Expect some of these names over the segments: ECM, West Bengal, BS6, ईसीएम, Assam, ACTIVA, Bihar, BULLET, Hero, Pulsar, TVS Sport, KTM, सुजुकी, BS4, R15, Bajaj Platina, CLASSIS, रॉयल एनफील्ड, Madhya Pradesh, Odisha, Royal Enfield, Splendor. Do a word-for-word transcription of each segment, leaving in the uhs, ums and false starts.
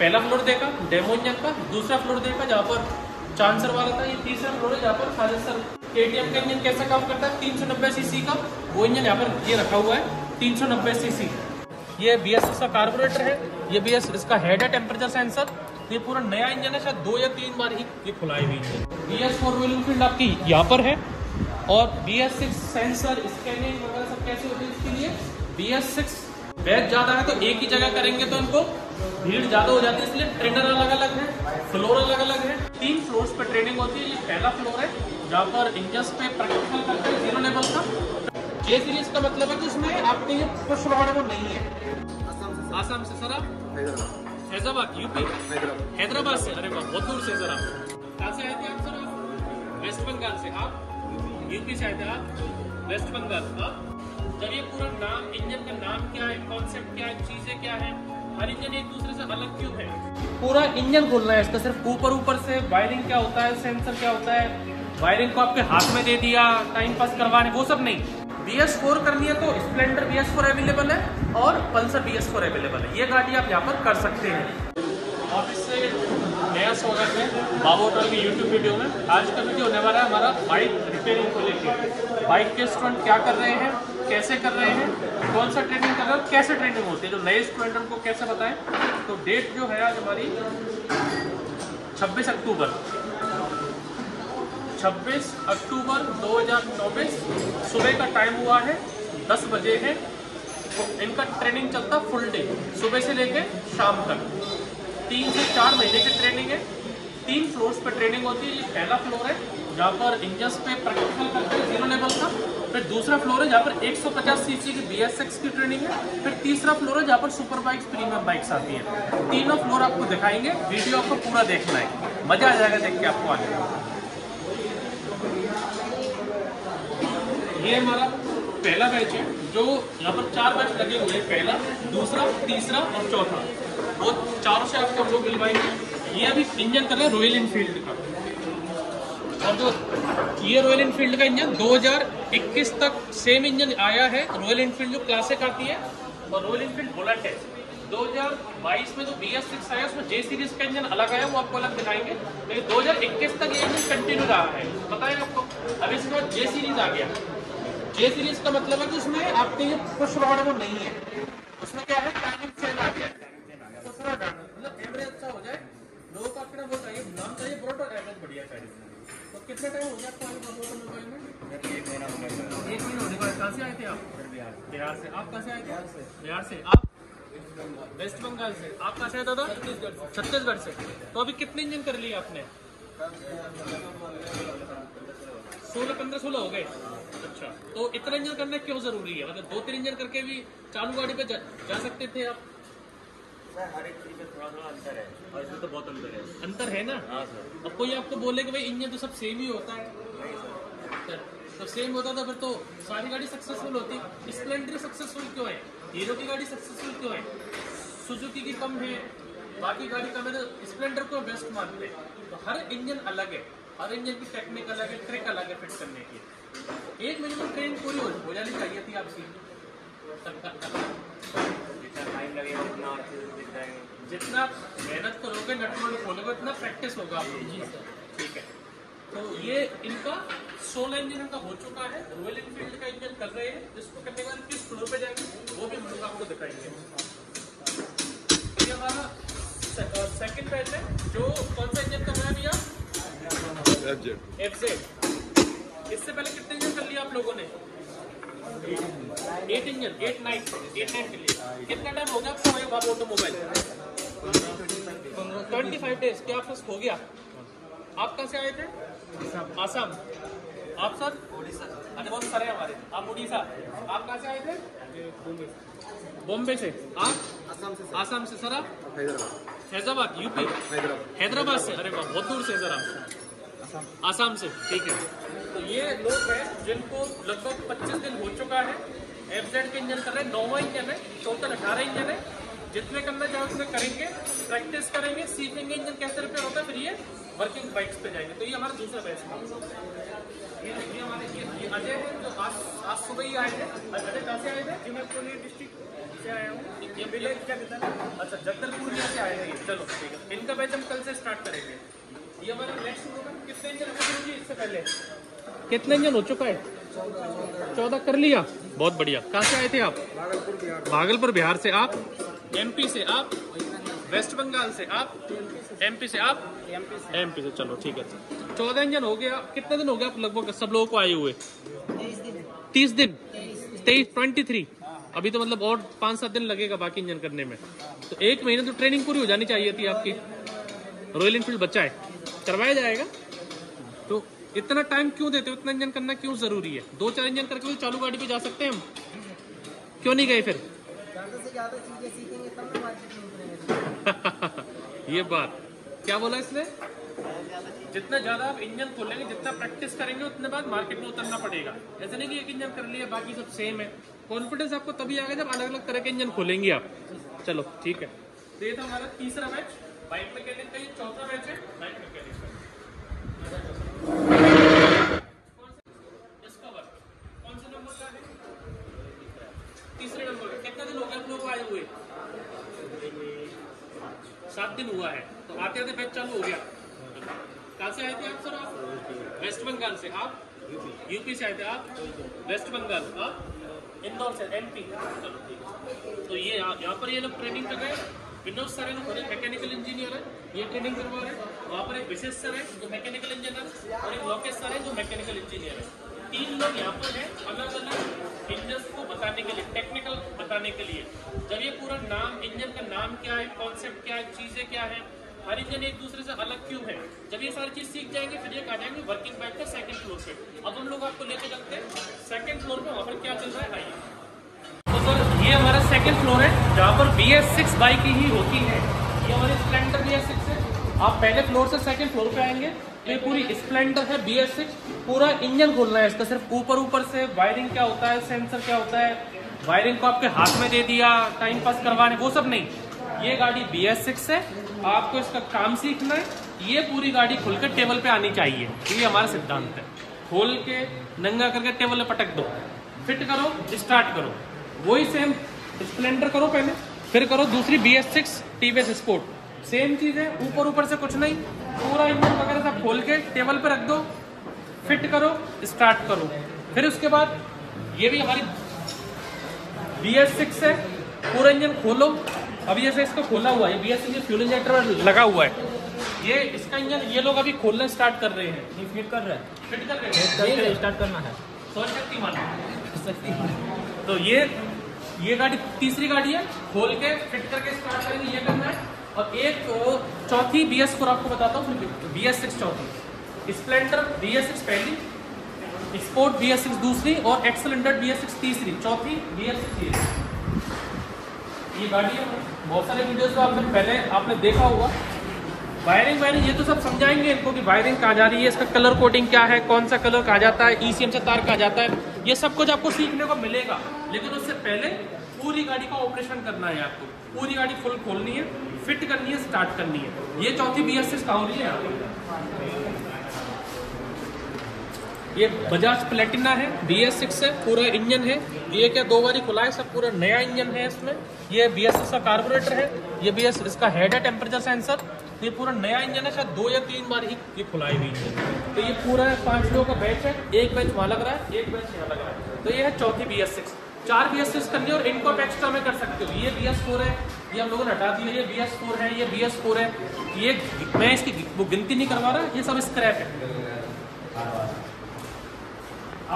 पहला फ्लोर देखा demo engine का, दूसरा फ्लोर देखा जहाँ पर चांसर वाला था, ये तीसरा फ्लोर है जहाँ पर साजेसर केटीएम का इंजन कैसा काम करता है, तीन सौ नब्बे सीसी का वो इंजन यहाँ पर ये रखा हुआ है तीन सौ नब्बे सीसी। ये बी एस उसका कार्बोरेटर है, ये बी एस इसका हेड है, टेम्परेचर सेंसर, ये पूरा नया इंजन है, शायद दो या तीन बार ही ये खुलाई हुई है। B S four Royal Enfield आपकी यहाँ पर है, और B S six sensor scanning वगैरह सब कैसे होती है इसके लिए। बी एस सिक्स बैच ज़्यादा है तो एक ही जगह करेंगे तो इनको भीड़ ज़्यादा हो जाती है, इसलिए ट्रेनर अलग अलग है, फ्लोर अलग अलग है, तीन फ्लोर्स पर ट्रेनिंग होती है। ये पहला फ्लोर है जहाँ पर इंजन पे प्रैक्टिकल करते हैं जीरो लेवल का। ये सीरीज का मतलब है कि इसमें आपके ये कुछ लौड़े वो नहीं है। आसाम से सर आप हैदराबाद, यूपी हैदराबाद से, अरे वाह बहुत दूर से सर आप कहाँ से आए थे आप? सर आप वेस्ट बंगाल से, आप यूपी से आए थे, आप वेस्ट बंगाल। आप जब ये पूरा नाम इंजन का नाम क्या है, कॉन्सेप्ट क्या है, चीज़ें क्या है, हर इंजन एक दूसरे से अलग क्यों है, पूरा इंजन खोलना है इसका सिर्फ ऊपर ऊपर से। वायरिंग क्या होता है, सेंसर क्या होता है, वायरिंग को आपके हाथ में दे दिया टाइम पास करवाने, वो सब नहीं। बी एस फोर करनी है तो Splendor B S four available है और Pulsar B S four available है, ये गाड़ी आप यहाँ पर कर सकते हैं। ऑफिस से नया स्वागत है बाबू होटल की यूट्यूब वीडियो में। आज का वीडियो होने वाला है हमारा बाइक रिपेयरिंग को लेकर, बाइक के स्टूडेंट क्या कर रहे हैं, कैसे कर रहे हैं, कौन सा ट्रेनिंग कर रहे हैं, कैसे ट्रेनिंग होती है, जो नए स्टूडेंट उनको कैसे बताएं। तो डेट जो है आज हमारी छब्बीस अक्टूबर छब्बीस अक्टूबर दो हज़ार चौबीस सुबह का टाइम हुआ है, दस बजे है। इनका ट्रेनिंग चलता फुल डे, सुबह से लेके शाम तक, तीन से चार महीने की ट्रेनिंग है। तीन फ्लोर्स पर ट्रेनिंग होती है। ये पहला फ्लोर है जहाँ पर इंजन पे प्रैक्टिकल करते हैं जीरो लेवल का, फिर दूसरा फ्लोर है जहाँ पर एक सौ पचास सीसी की बी एस सिक्स की ट्रेनिंग है, फिर तीसरा फ्लोर है जहाँ पर सुपर बाइक्स प्रीमियम बाइक्स आती है। तीनों फ्लोर आपको दिखाएंगे, वीडियो आपको पूरा देखना है, मज़ा आ जाएगा देख के आपको आने का। ये हमारा पहला बैच है जो यहाँ पर चार बैच लगे हुए हैं, पहला, दूसरा, तीसरा और चौथा, वो चारों से आपको हम लोग मिलवाएंगे। ये अभी इंजन कर रहे हैं रॉयल इनफील्ड का, और जो ये रॉयल इनफील्ड का इंजन दो हज़ार इक्कीस तक सेम इंजन आया है। रॉयल इनफील्ड जो क्लासिक आती है और रॉयल इनफील्ड बुलेट है, दो हज़ार बाईस में जो बी एस सिक्स आया उसमें जे सीरीज का इंजन अलग आया, वो आपको अलग दिखाएंगे। लेकिन दो हज़ार इक्कीस तक ये इंजन कंटिन्यू रहा है, पता है आपको। अब इसके बाद जे सीरीज आ गया। जे सीरीज का मतलब है कि उसमें आपके ये पुश रॉड वो नहीं है, उसमें क्या है टाइमिंग चेंज आ गया, पुश रॉड मतलब एवरेज अच्छा हो जाए, लोगों को आपके वो चाहिए, नाम चाहिए ब्रोट और एवरेज बढ़िया चाहिए। तो कितना टाइम हो गया आपको? एक महीना हो गया। एक महीना होने के बाद कहाँ से आए थे आप? बिहार। बिहार से आप कहाँ से आए थे? बिहार से। आप वेस्ट बंगाल से। आप कहाँ से दादा? छत्तीसगढ़ से। तो अभी कितने इंजन कर लिए आपने? सोलह पंद्रह सोलह हो गए। अच्छा, तो इतना इंजन करना क्यों जरूरी है? मतलब दो तीन इंजन करके भी चालू गाड़ी पे जा, जा सकते थे आप? सर हर एक चीज में थोड़ा थोड़ा अंतर है, और इसमें तो बहुत अंतर है। अंतर है ना? हाँ सर। अब कोई आपको बोले कि भाई इंजन तो सब सेम ही होता है, तो सेम होता था फिर तो सारी गाड़ी सक्सेसफुल होती। स्प्लेंडर सक्सेसफुल क्यों है, हीरो की गाड़ी सक्सेसफुल क्यों है, सुजुकी की कम है, बाकी गाड़ी का मेरे स्प्लेंडर को बेस्ट मानते हैं। तो हर इंजन अलग है, हर इंजन की टेक्निक अलग है, ट्रिक अलग है फिट करने की। एक मिनट में ट्रेन पूरी हो जानी चाहिए थी आपकी। जितना मेहनत करोगे, नटवर्क खोलोगे, उतना प्रैक्टिस होगा आप लोग। जी सर, ठीक है। तो ये इनका सोलह इंजन इनका हो चुका है, रॉयल एनफील्ड का इंजन कर रहे हैं। इसको करने के बाद किस फ्लोर पे जाएंगे वो भी हम लोग आपको दिखाएंगे। ये हमारा सेकंड बैच है जो कौन सा इंजन कर रहा है भैया? एफजेड। एफजेड। इससे पहले कितने इंजन कर लिया आप लोगों ने? Eight engine, eight nine, eight nine के लिए कितना टाइम हो गया आपको? Babu automobile twenty five days क्या आपको हो गया? आप कहाँ से आए थे? आसाम। आप सर? उड़ीसा। अरे बहुत सारे हमारे। आप उड़ीसा। आप कहाँ से आए थे? बॉम्बे से। आप? आसाम से। आसाम से। सर आप? हैदराबाद। हैदराबाद, यूपी हैदराबाद से। अरे वाह बहुत दूर से सर आप। आसाम से, ठीक है। तो ये लोग हैं जिनको लगभग पच्चीस दिन हो चुका है एफजेड के इंजन कर रहे हैं। नौवा इंजन है, टोटल अठारह इंजन है। जितने करना चाहे उतने करेंगे, प्रैक्टिस करेंगे, सीखेंगे इंजन कैसे रिपेयर होता है, फिर ये वर्किंग बाइक्स पे जाएंगे। तो ये हमारा दूसरा बैच था। ये ये हमारे ये अजय है जो आज आज सुबह ही आए थे। अजय कहाँ से आए थे? डिस्ट्रिक्ट से आया हूँ, विलेज जगदलपुर। अच्छा, जगदलपुर से आए हैं। चलो ठीक है, इनका बैच हम कल से स्टार्ट करेंगे। ये हमारा नेक्स्ट प्रोग्राम कितने इंजन हो चुके हैं? इससे पहले कितने इंजन हो चुका है? चौदह कर लिया, बहुत बढ़िया। कहाँ से आए थे आप? भागलपुर बिहार। भागलपुर बिहार से आप, एमपी से आप, वेस्ट बंगाल से आप, एमपी से आप, एमपी से। चलो ठीक है, चौदह इंजन हो गया। कितने दिन हो गया आप लगभग सब लोगों को आए हुए? तीस दिन, तेईस, ट्वेंटी थ्री। अभी तो मतलब और पाँच सात दिन लगेगा बाकी इंजन करने में, तो एक महीने तो ट्रेनिंग पूरी हो जानी चाहिए थी आपकी। रॉयल एनफील्ड बच्चा है, करवाया जाएगा। तो इतना टाइम क्यों देते हो? इतना इंजन करना क्यों जरूरी है? दो चार इंजन करके भी चालू गाड़ी पे जा सकते हैं हम, क्यों नहीं गए फिर? ज्यादा से ज्यादा चीजें सीखेंगे तब तो मार्केट में उतरेंगे। ये बात क्या बोला इसने? जितना ज्यादा आप इंजन खोलेंगे, जितना प्रैक्टिस करेंगे, उतने बाद मार्केट में उतरना पड़ेगा। ऐसा नहीं कि एक इंजन कर लिया बाकी सब सेम है। कॉन्फिडेंस आपको तभी आएगा जब अलग अलग तरह के इंजन खोलेंगे आप। चलो ठीक है, तो ये था हमारा तीसरा बैच बाइक मैकेनिक का। ये चौथा बैच है बाइक मैकेनिक का। इसका वर्क कौन से नंबर का है? तीसरे नंबर का। कितने दिन हो गए आप लोगों को आए हुए? सात दिन हुआ है। तो आते आते बैच चालू हो गया। कहाँ से आए थे आप सर? आप वेस्ट बंगाल से, आप यूपी से आए थे, आप वेस्ट बंगाल, आप इंदौर से, एमपी। चलो ठीक है, तो ये यहाँ पर ये लोग ट्रेनिंग कर गए। विनोद सर है, मैकेनिकल इंजीनियर है, ये ट्रेनिंग करवा रहे हैं। वहाँ पर एक विशेष सर है जो मैकेनिकल इंजीनियर है, और एक लोकेश सर है जो मैकेनिकल इंजीनियर है। तीन लोग यहाँ पर हैं, अलग अलग इंजन को बताने के लिए, टेक्निकल बताने के लिए। जब ये पूरा नाम, इंजन का नाम क्या है, कॉन्सेप्ट क्या है, चीज़ें क्या है, हर इंजन एक दूसरे से अलग क्यों है, जब ये सारी चीज़ सीख जाएंगे फिर ये आ जाएंगे वर्किंग बाइक का सेकेंड फ्लोर पे। अब हम लोग आपको लेके चलते हैं सेकेंड फ्लोर पर, वहाँ पर क्या चल रहा है आइए। ये हमारा सेकंड फ्लोर है जहाँ पर बी एस सिक्स बाइक ही होती है। ये हमारी स्प्लेंडर बी एस सिक्स है। आप पहले फ्लोर से सेकंड फ्लोर पे आएंगे तो ये पूरी स्प्लेंडर है बी एस सिक्स। पूरा इंजन खोलना है इसका, सिर्फ ऊपर ऊपर से। वायरिंग क्या होता है, सेंसर क्या होता है, वायरिंग को आपके हाथ में दे दिया टाइम पास करवाने, वो सब नहीं। ये गाड़ी बी एस सिक्स है, आपको इसका काम सीखना है। ये पूरी गाड़ी खुलकर टेबल पे आनी चाहिए, ये हमारा सिद्धांत है। खोल के नंगा करके टेबल पे पटक दो, फिट करो, स्टार्ट करो। वही सेम स्प्लेंडर करो पहले, फिर करो दूसरी B S six TVS Sport. Same चीज है, ऊपर ऊपर से कुछ नहीं, पूरा इंजन वगैरह सब खोल के टेबल पर रख दो, फिट करो, स्टार्ट करो। फिर उसके बाद ये भी हमारी बी एस सिक्स है। पूरा इंजन खोलो, अभी जैसे इसको खोला हुआ है, B S six fuel injector लगा हुआ है। ये इसका इंजन ये लोग अभी खोलना स्टार्ट कर रहे हैं, फिट कर रहे हैं, फिट कर रहे हैं, स्टार्ट करना है। सोच सकती मानो, तो ये ये गाड़ी तीसरी गाड़ी है, खोल के फिट करके स्टार्ट करेंगे, ये करना है। और एक चौथी बी एस फोर आपको बताता हूँ, फिर बी एस सिक्स चौथी। स्प्लेंडर बी एस सिक्स पहली, स्पोर्ट बी एस सिक्स दूसरी, और एक्सलेंडर बी एस सिक्स तीसरी, चौथी बी एस सिक्स ये ये गाड़ी है। बहुत सारे वीडियोस तो आपने पहले आपने देखा होगा। वायरिंग वायरिंग ये तो सब समझाएंगे इनको कि वायरिंग कहाँ जा रही है, इसका कलर कोटिंग क्या है, कौन सा कलर कहाँ जाता है, ई सी एम से तार कहाँ जाता है, ये सब कुछ आपको सीखने को मिलेगा। लेकिन उससे पहले पूरी गाड़ी का ऑपरेशन करना है आपको। पूरी गाड़ी फुल खोलनी है, फिट करनी है, स्टार्ट करनी है। ये चौथी बी एस सिक्स कहाँ हो रही है आपको। ये बजाज प्लेटिना है, बी एस सिक्स है, पूरा इंजन है। ये क्या दो बारी खुला है, सब पूरा नया इंजन है इसमें। ये बी एस सिक्स का कार्बोरेटर है, ये बी एस इसका हेड है, टेम्परेचर सेंसर। ये पूरा नया इंजन है, शायद दो या तीन बार ही ये खुलाई हुई है। तो ये पूरा पांच लोगों का बैच है, एक बैच वहाँ लग रहा है, एक बैच यहाँ लग रहा है। तो ये है चौथी बी एस सिक्स। चार बी एस सिक्स करनी है और इनको आप एक्स्ट्रा में कर सकते हो। ये बी एस फोर है, ये हम लोगों ने हटा दिया। ये बी एस फोर है, ये बी एस फोर है, ये मैं इसकी वो गिनती नहीं करवा रहा, ये सब स्क्रैप है।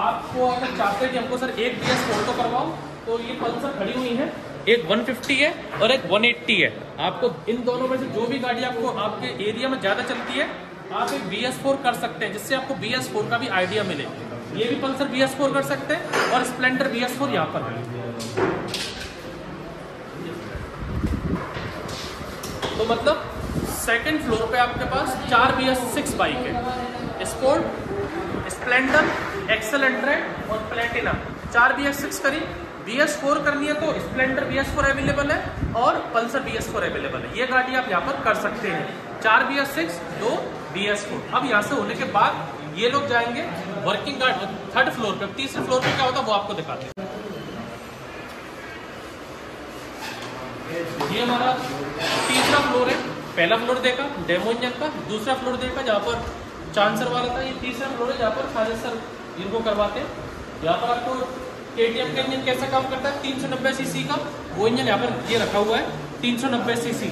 आपको अगर चाहते हैं कि हमको सर एक बी एस फोर तो करवाओ, तो ये पल्सर खड़ी हुई है, एक एक सौ पचास है और एक एक सौ अस्सी है। आपको इन दोनों में से जो भी गाड़ी आपको आपके एरिया में ज़्यादा चलती है, आप एक बी एस फोर कर सकते हैं, जिससे आपको बी एस फोर का भी आइडिया मिले। ये भी पल्सर बी एस फोर कर सकते हैं, और स्प्लेंडर बी एस फोर यहाँ पर है। तो मतलब सेकंड फ्लोर पे आपके पास चार बी एस सिक्स बाइक है, स्पोर्ट, स्प्लेंडर, एक्सेल हंड्रेड और प्लेटिना। चार बी एस सिक्स करी, बी एस फोर करनी है तो Splendor B S four available है और Pulsar B S four available है। ये गाड़ी आप यहाँ पर कर सकते हैं, चार बी एस सिक्स, दो बी एस फोर। अब यहाँ से होने के बाद ये लोग जाएंगे वर्किंग गार्ड थर्ड फ्लोर पे। तीसरे फ्लोर पे क्या होता है वो आपको दिखाते हैं। ये हमारा तीसरा फ्लोर है। पहला फ्लोर देखा डेमो इंजन का, दूसरा फ्लोर देखा जहाँ पर चांसर वाला था, ये तीसरा फ्लोर है जहाँ पर खालेसर जिनको करवाते हैं। यहाँ पर आपको केटीएम का इंजन कैसा काम करता है, तीन सौ नब्बे सीसी का वो इंजन यहाँ पर ये रखा हुआ है। तीन सौ नब्बे सीसी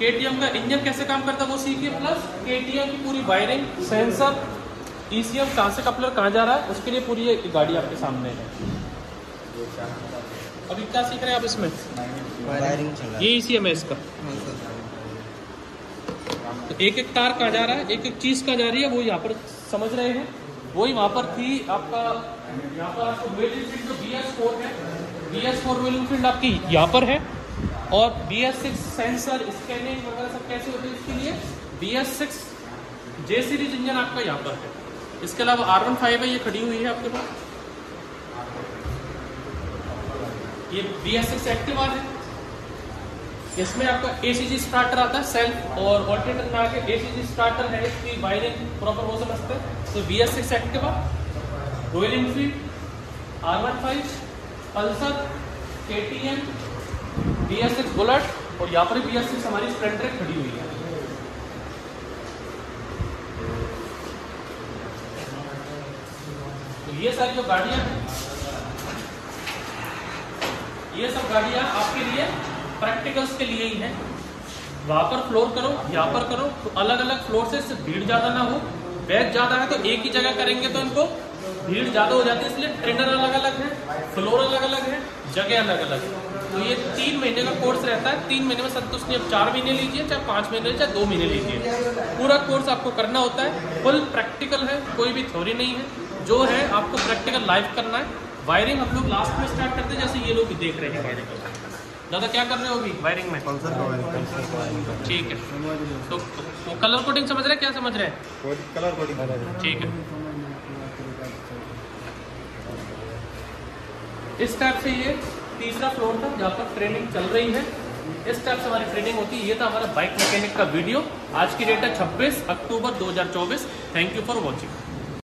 केटीएम का इंजन कैसे काम करता है वो सीखिए, प्लस केटीएम की पूरी वायरिंग, सेंसर, ईसीएम कहाँ से कपलर कहाँ जा रहा है, उसके लिए पूरी ये गाड़ी आपके सामने है। अभी क्या सीख रहे हैं आप इसमें? ये ईसीएम है इसका, तो एक एक तार कहाँ जा रहा है, एक एक चीज कहाँ जा रही है वो यहाँ पर समझ रहे हैं। वही वहाँ पर थी आपका, यहाँ पर आपको रॉयल एनफील्ड B S four है, B S four रॉयल एनफील्ड आपकी यहाँ पर है, और B S six sensor scanning वगैरह सब कैसे होते हैं इसके लिए। B S six J series engine आपका यहाँ पर है। इसके अलावा आर वन फाइव है, ये खड़ी हुई है आपके पास। ये बी एस सिक्स एक्टिवा है, इसमें आपका ए सी जी स्टार्टर आता है सेल्फ, और ऑल्टरनेटर में आके ए सी जी स्टार्टर है, इसकी वायरिंग प्रॉपर हो सकते हैं। तो B S six Activa, Royal Enfield, R one five, Pulsar, K T M, B S six Bullet, और यहाँ पर बी एस सिक्स हमारी स्प्लेंडर खड़ी हुई है। तो ये सारी जो गाड़ियाँ हैं, ये सब गाड़ियाँ आपके लिए प्रैक्टिकल्स के लिए ही है। वहाँ पर फ्लोर करो, यहाँ पर करो, तो अलग अलग फ्लोर से भीड़ ज़्यादा ना हो। बैच ज़्यादा है तो एक ही जगह करेंगे तो इनको भीड़ ज़्यादा हो जाती है, इसलिए ट्रेनर अलग अलग है, फ्लोर अलग अलग है, जगह अलग अलग है। तो ये तीन महीने का कोर्स रहता है। तीन महीने में संतुष्ट नहीं, आप चार महीने लीजिए, चाहे पाँच महीने चाहे दो महीने लीजिए, पूरा कोर्स आपको करना होता है। फुल प्रैक्टिकल है, कोई भी थ्योरी नहीं है, जो है आपको प्रैक्टिकल लाइव करना है। वायरिंग हम लोग लास्ट में स्टार्ट करते हैं, जैसे ये लोग देख रहे हैं वायरिंग दादा क्या कर रहे होगी वायरिंग में, पल्सर का वायरिंग, ठीक है। तो वो कलर कोडिंग समझ रहे हैं, क्या समझ रहे हैं, कलर कोडिंग, ठीक है। इस टाइप से ये तीसरा फ्लोर था जहाँ पर ट्रेनिंग चल रही है, इस टाइप से हमारी ट्रेनिंग होती है। ये था हमारा बाइक मैकेनिक का वीडियो। आज की डेट है छब्बीस अक्टूबर दो हज़ार चौबीस। Thank you for watching.